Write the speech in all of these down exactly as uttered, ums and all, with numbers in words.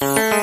Thank you.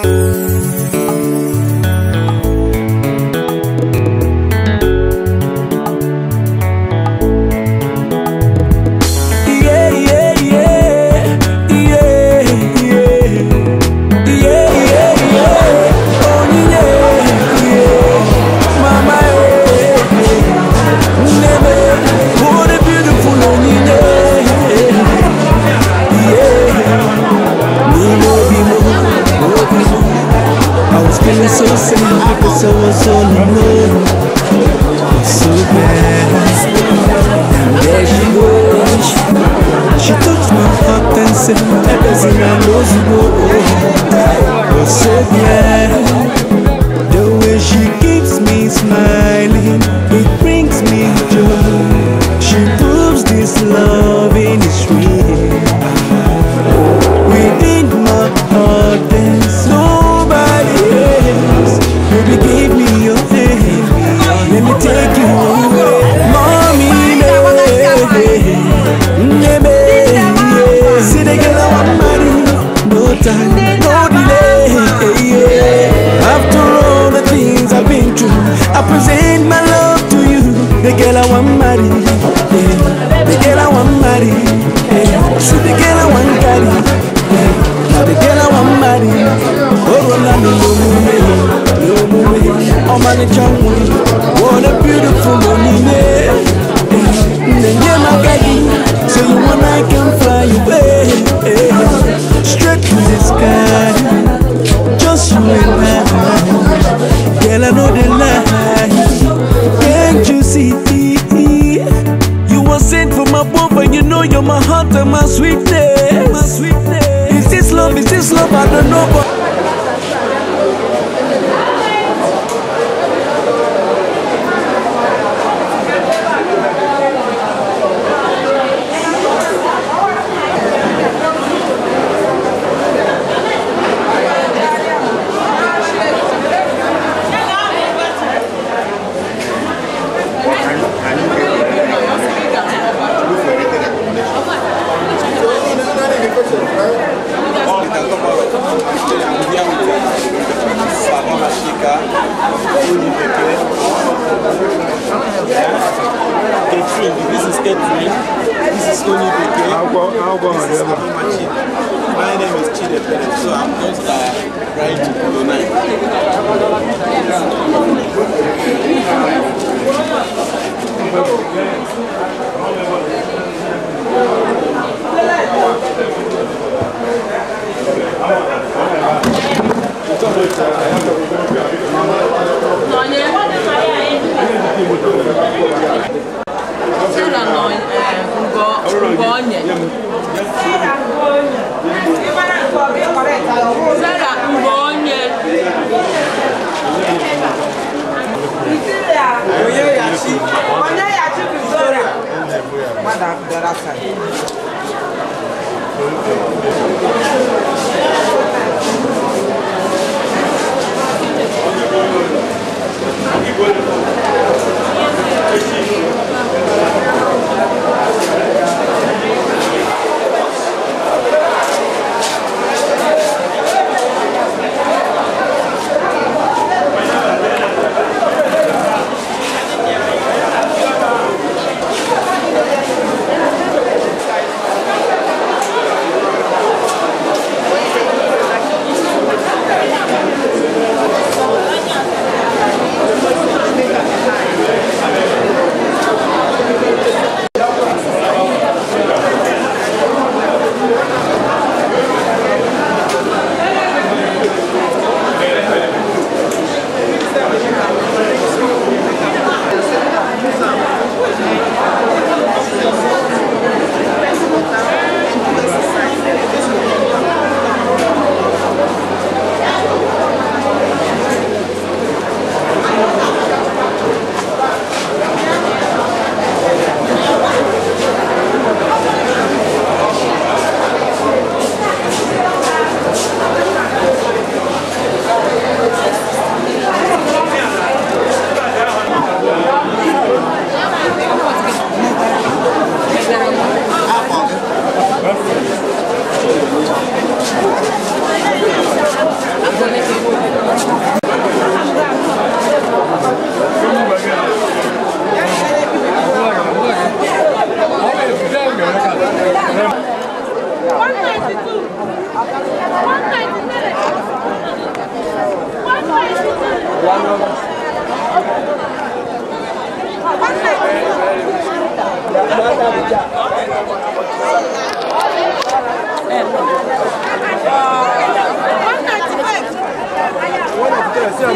Oh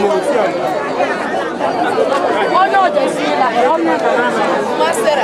no, they see that. Oh no, they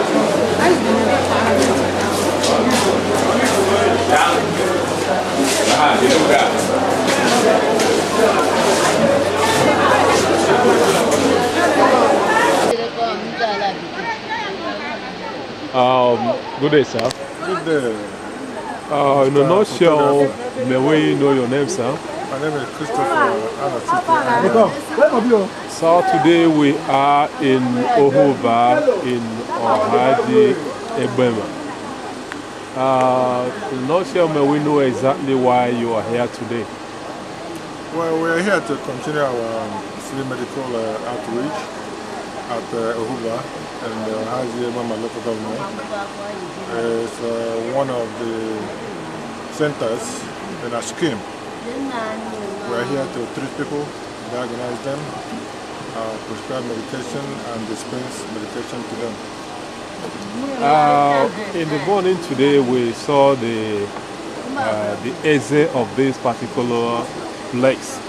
um, good day, sir. Good day. Uh, in a nutshell, may we know your name, sir? My name is Christopher. Uh, so today we are in Ohuba in Ohaji/Egbema. Uh, not sure may we know exactly why you are here today. Well, we are here to continue our free medical uh, outreach at uh, Ohuba and Ohaji/Egbema uh, local government. Uh, it's uh, one of the centers in our scheme. We are here to treat people, diagnose them, uh, prescribe medication, and dispense medication to them. Uh, in the morning today, we saw the uh, the Eze of this particular place,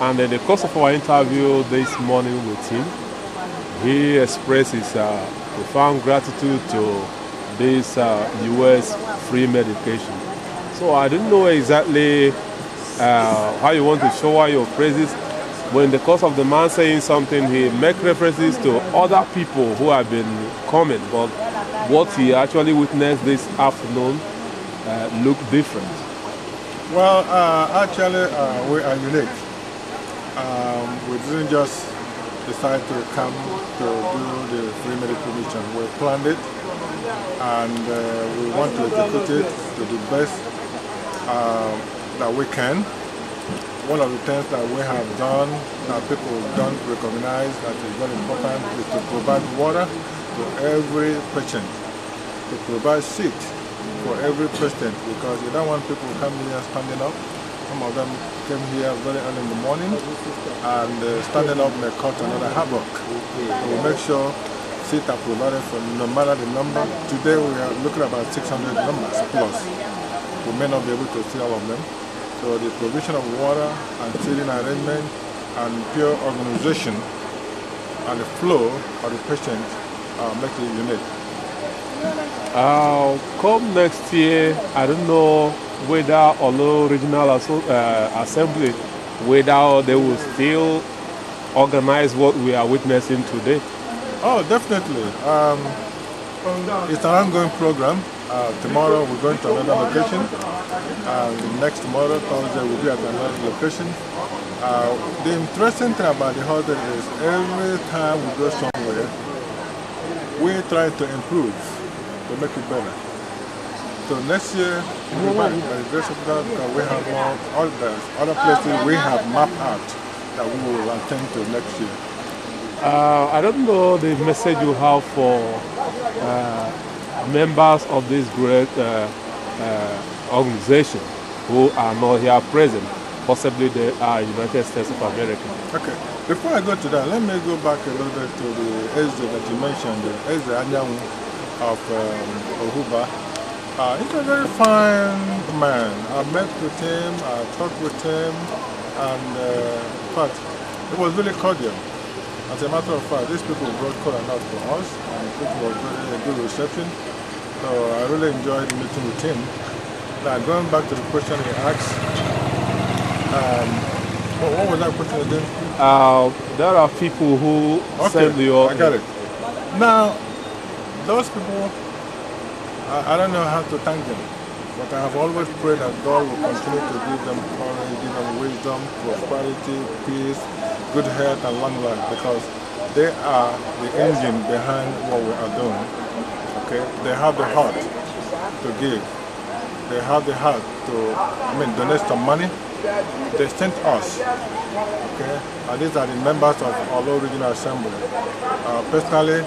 and in the course of our interview this morning with him, he expresses uh, profound gratitude to this uh, U S free medication. So I didn't know exactly uh, how you want to shower your praises. When in the course of the man saying something, he make references to other people who have been coming, but what he actually witnessed this afternoon uh, looked different. Well, uh, actually, uh, we are unique. Um, we didn't just decide to come to do the free medical mission. We planned it, and uh, we want to execute it to the best uh, that we can. One of the things that we have done, that people don't recognize, that is very important, is to provide water to every patient, to provide seats for every patient, because you don't want people coming here standing up. Some of them came here very early in the morning, and uh, standing up may cause another havoc. We make sure seats are provided for no matter the number. Today we are looking at about six hundred numbers plus. We may not be able to see all of them. So the provision of water and seating arrangement and pure organization and the flow of the patient uh, make it unique. Uh, come next year, I don't know whether or no regional uh, assembly, whether they will still organize what we are witnessing today. Oh, definitely. Um, it's an ongoing program. Uh, tomorrow we're going to another location, and next tomorrow, Thursday, we'll be at another location. Uh, the interesting thing about the hotel is every time we go somewhere, we try to improve, to make it better. So next year, we'll be back by the grace of God, because we have more others, other places we have mapped out that we will attend to next year. Uh, I don't know the message you have for uh, members of this great uh, uh, organization who are not here present. Possibly they are United States of America. Okay, before I go to that, let me go back a little bit to the Eze that you mentioned, the Eze Anyanwu of um, Ohuba. Uh, he's a very fine man. I met with him, I talked with him, and uh, but it was really cordial. As a matter of fact, these people brought cola out for us, and it was really a good reception. So I really enjoyed meeting with him. Now, going back to the question he asked, um, what, what was that question again? Uh, there are people who okay, send you. I got it. Now, those people, I, I don't know how to thank them, but I have always prayed that God will continue to give them courage, give them wisdom, prosperity, peace, good health and long life, because they are the engine behind what we are doing. Okay, they have the heart to give. They have the heart to, I mean, donate some money. They sent us. Okay, and these are the members of our regional assembly. Uh, personally,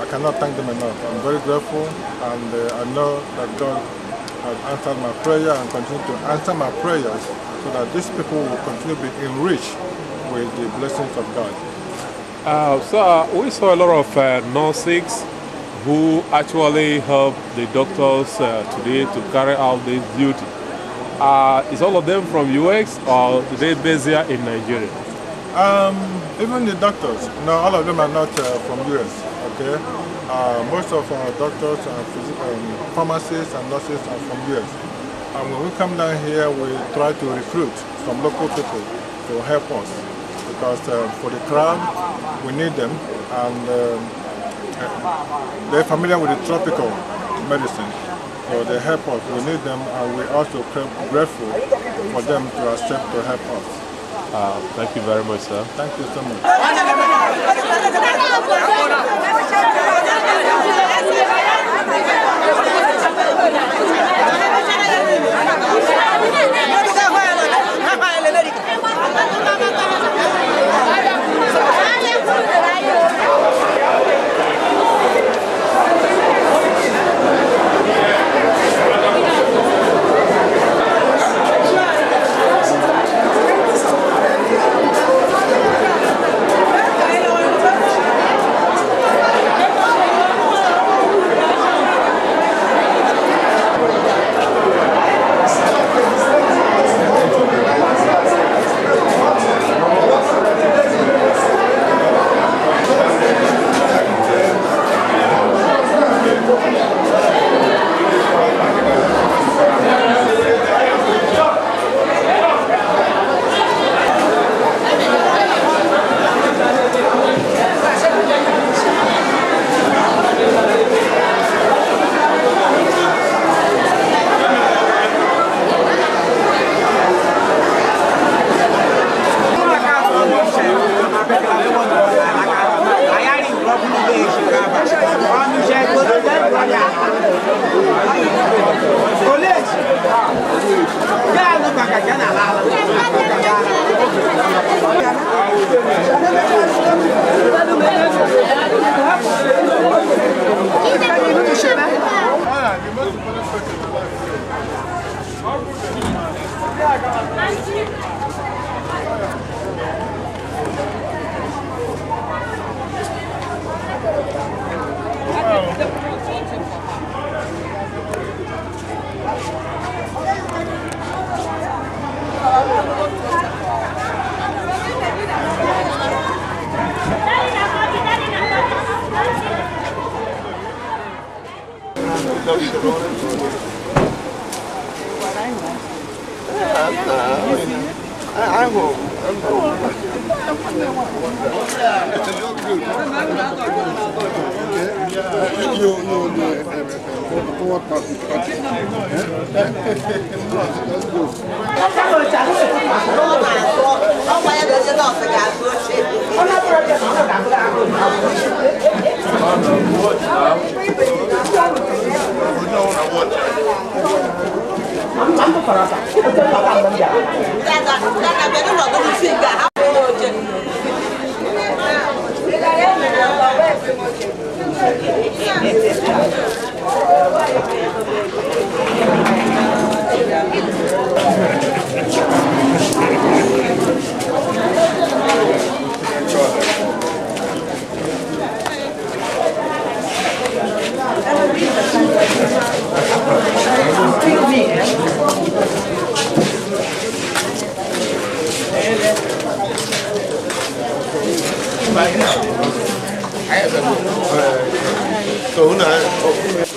I cannot thank them enough. I'm very grateful, and uh, I know that God has answered my prayer and continue to answer my prayers so that these people will continue to be enriched with the blessings of God. Uh, so uh, we saw a lot of uh, nurses who actually help the doctors uh, today to carry out this duty. Uh, is all of them from U S or do they based here in Nigeria? Um, even the doctors, no, all of them are not uh, from U S. Okay, uh, most of our doctors and um, pharmacists and nurses are from U S. And when we come down here, we try to recruit some local people to help us because uh, for the crowd, we need them, and um, they're familiar with the tropical medicine. So they help us, we need them, and we're also grateful for them to accept to help us. Uh, thank you very much, sir. Thank you so much. So, who knows?